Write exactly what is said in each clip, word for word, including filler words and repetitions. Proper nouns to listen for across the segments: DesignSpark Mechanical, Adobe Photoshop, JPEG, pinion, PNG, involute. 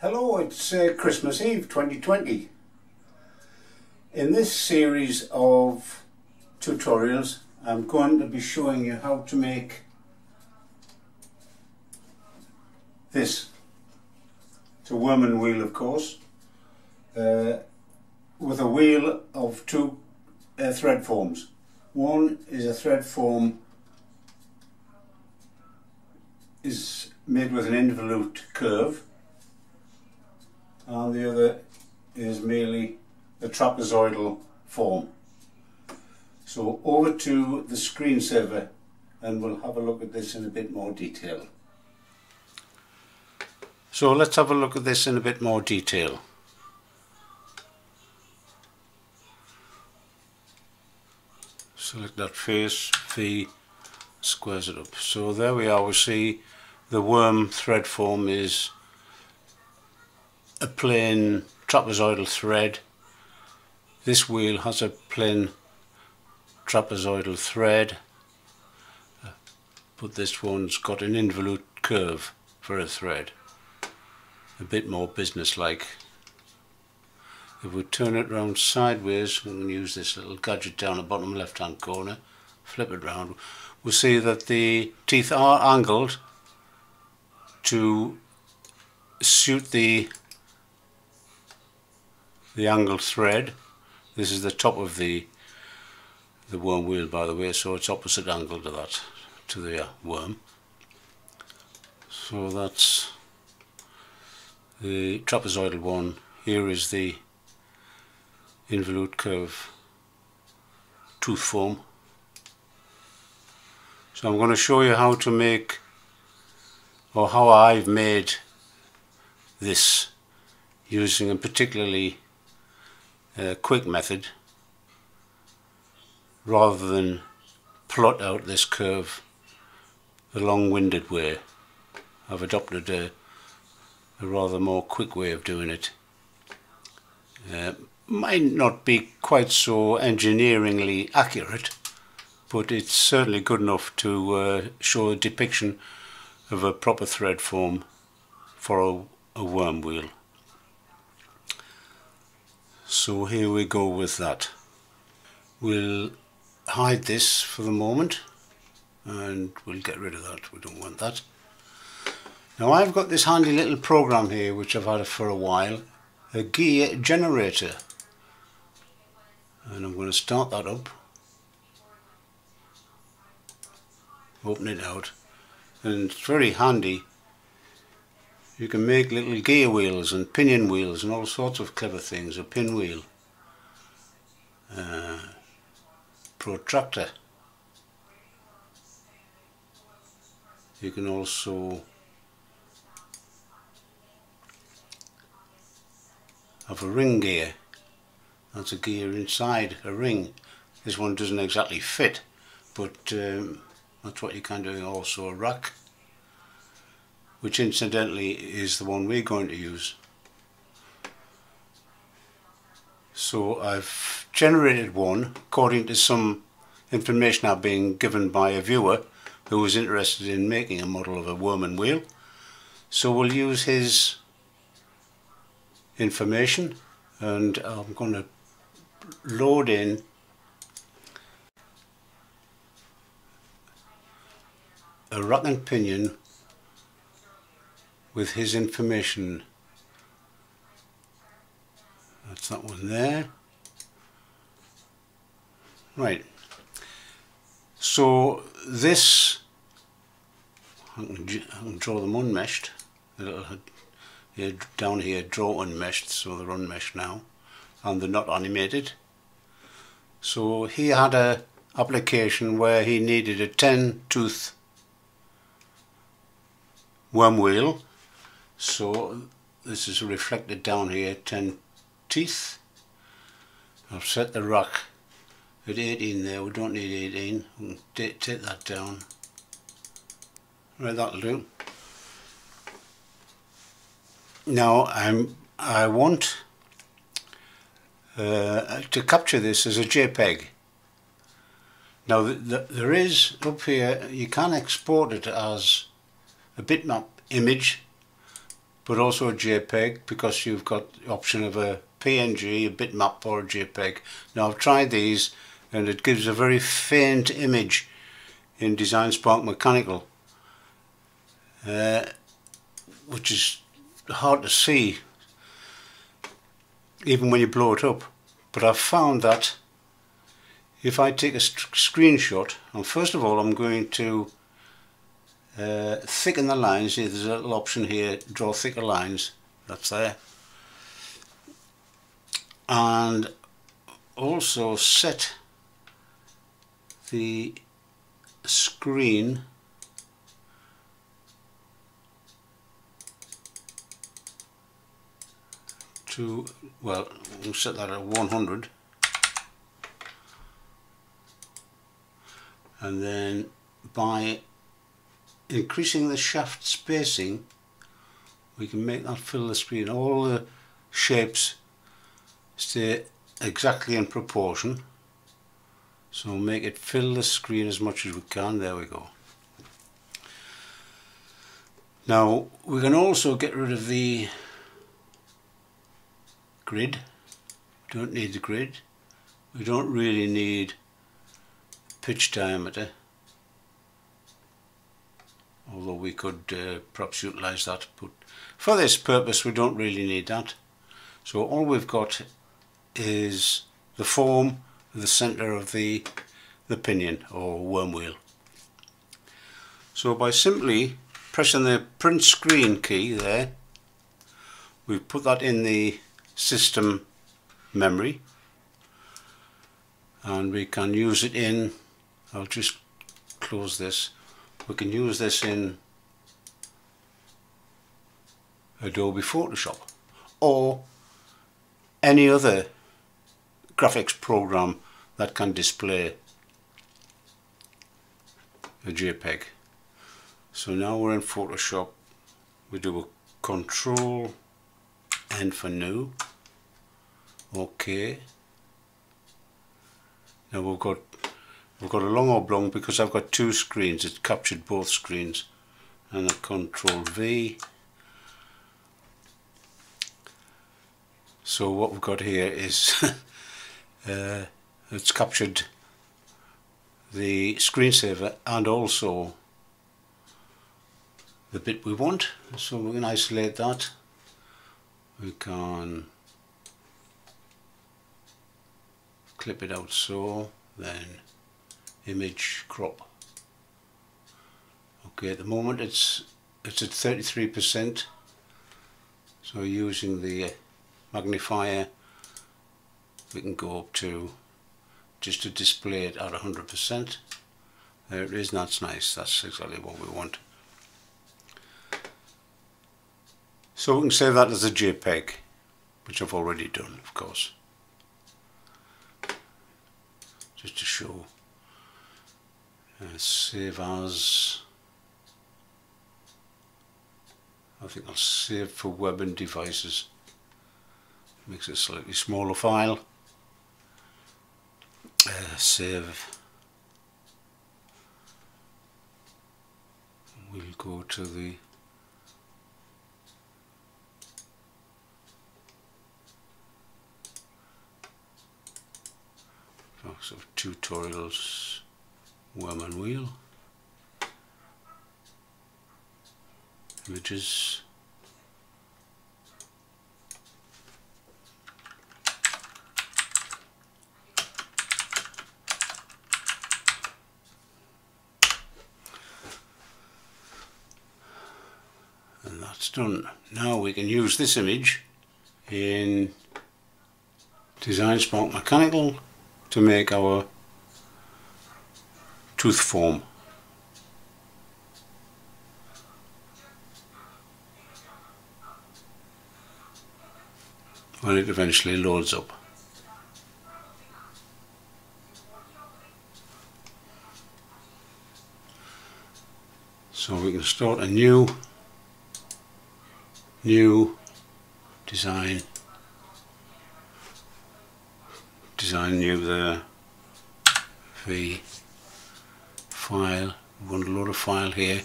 Hello, it's uh, Christmas Eve twenty twenty. In this series of tutorials I'm going to be showing you how to make this. It's a Whirlman wheel, of course, uh, with a wheel of two uh, thread forms. One is a thread form is made with an involute curve, and the other is merely a trapezoidal form. So over to the screensaver and we'll have a look at this in a bit more detail. So let's have a look at this in a bit more detail. Select that face, V, squares it up. So there we are, we see the worm thread form is a plain trapezoidal thread. This wheel has a plain trapezoidal thread, but this one's got an involute curve for a thread. A bit more businesslike. If we turn it round sideways, we're going to use this little gadget down the bottom left hand corner, flip it round, we'll see that the teeth are angled to suit the the angled thread. This is the top of the the worm wheel, by the way, so it's opposite angle to that, to the worm. So that's the trapezoidal one. Here is the involute curve tooth form. So I'm going to show you how to make, or how I've made this, using a particularly uh, quick method rather than plot out this curve the long-winded way. I've adopted a, a rather more quick way of doing it. Uh, might not be quite so engineeringly accurate, but it's certainly good enough to uh, show a depiction of a proper thread form for a, a worm wheel. So here we go with that. We'll hide this for the moment and we'll get rid of that, we don't want that. Now I've got this handy little program here which I've had for a while, a gear generator, and I'm going to start that up, open it out, and it's very handy. You can make little gear wheels and pinion wheels and all sorts of clever things, a pinwheel, uh, protractor. You can also have a ring gear. That's a gear inside a ring. This one doesn't exactly fit, but um, that's what you can do. Also a rack, which incidentally is the one we're going to use. So I've generated one according to some information I've been given by a viewer who was interested in making a model of a Whirlman wheel. So we'll use his information and I'm going to load in a rack and pinion with his information. That's that one there. Right, so this I can, I can draw them unmeshed. Here, down here, draw unmeshed, so they're unmeshed now and they're not animated. So he had a application where he needed a ten tooth worm wheel. So this is reflected down here, ten teeth. I've set the rack at eighteen there, we don't need eighteen, we can take that down. Right, that'll do. Now I'm, I want uh, to capture this as a JPEG. Now the, the, there is, up here, you can export it as a bitmap image, but also a JPEG, because you've got the option of a P N G, a bitmap, or a JPEG. Now I've tried these and it gives a very faint image in DesignSpark Mechanical, uh, which is hard to see even when you blow it up. But I've found that if I take a screenshot, and first of all I'm going to uh, thicken the lines. There's a little option here, draw thicker lines, that's there, and also set the screen to, well, we'll set that at one hundred, and then by increasing the shaft spacing we can make that fill the screen. All the shapes stay exactly in proportion, so make it fill the screen as much as we can. There we go. Now we can also get rid of the grid. We don't need the grid. We don't really need pitch diameter, although we could uh, perhaps utilize that, but for this purpose we don't really need that. So all we've got is the form, the center of the the pinion or wormwheel. So by simply pressing the print screen key there, we've put that in the system memory, and we can use it in, I'll just close this, we can use this in Adobe Photoshop or any other graphics program that can display a JPEG. So now we're in Photoshop, we do a Control N for new, OK. Now we've got we've got a long oblong because I've got two screens, it's captured both screens, and a Control V. So what we've got here is uh, it's captured the screensaver and also the bit we want. So we can isolate that. We can clip it out, so then image crop. Okay, at the moment it's it's at thirty-three percent, so using the magnifier we can go up to, just to display it at one hundred percent. There it is, and that's nice, that's exactly what we want. So we can save that as a JPEG, which I've already done, of course, just to show. Uh, save as, I think I'll save for web and devices, makes it a slightly smaller file. Uh, save, we'll go to the box of tutorials, worm and wheel, images, and that's done. Now we can use this image in DesignSpark Mechanical to make our tooth form. When it eventually loads up. So we can start a new new design. Design new there, V, file, we want to load a file here,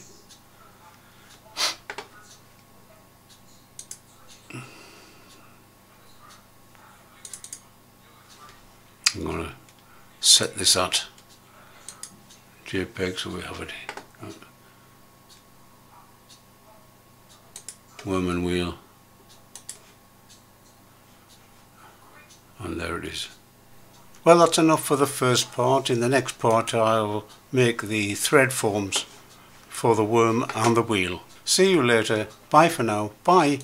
set this at JPEG, so we have it. Worm and wheel, and there it is. Well, that's enough for the first part. In the next part I'll make the thread forms for the worm and the wheel. See you later. Bye for now. Bye.